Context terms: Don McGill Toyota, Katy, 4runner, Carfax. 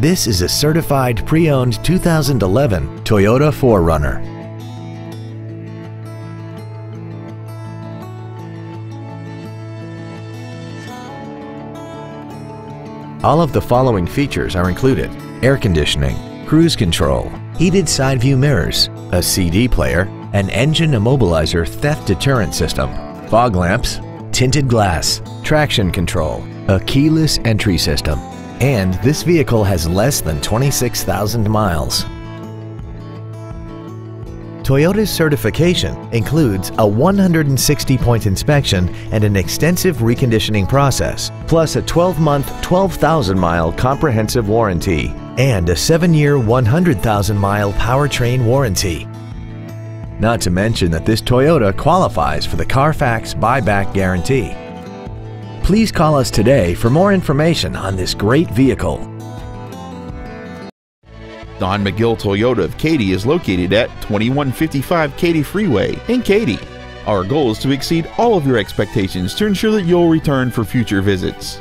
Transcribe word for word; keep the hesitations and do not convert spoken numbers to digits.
This is a certified pre-owned two thousand eleven Toyota four runner. All of the following features are included: air conditioning, cruise control, heated side view mirrors, a C D player, an engine immobilizer theft deterrent system, fog lamps, tinted glass, traction control, a keyless entry system, and this vehicle has less than twenty-six thousand miles. Toyota's certification includes a one hundred sixty point inspection and an extensive reconditioning process, plus a twelve month, twelve thousand mile comprehensive warranty and a seven year, one hundred thousand mile powertrain warranty. Not to mention that this Toyota qualifies for the Carfax buyback guarantee. Please call us today for more information on this great vehicle. Don McGill Toyota of Katy is located at twenty-one fifty-five Katy Freeway in Katy. Our goal is to exceed all of your expectations to ensure that you'll return for future visits.